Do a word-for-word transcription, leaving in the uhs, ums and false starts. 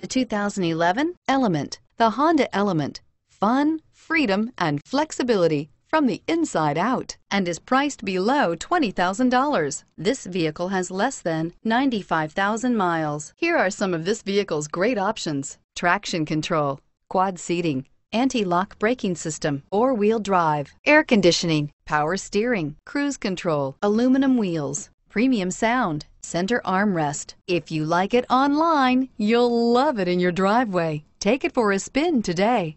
The two thousand eleven Element. The Honda Element. Fun, freedom, and flexibility from the inside out, and is priced below twenty thousand dollars. This vehicle has less than ninety-five thousand miles. Here are some of this vehicle's great options: traction control, quad seating, anti-lock braking system, four-wheel drive, air conditioning, power steering, cruise control, aluminum wheels, premium sound, center armrest. If you like it online, you'll love it in your driveway. Take it for a spin today.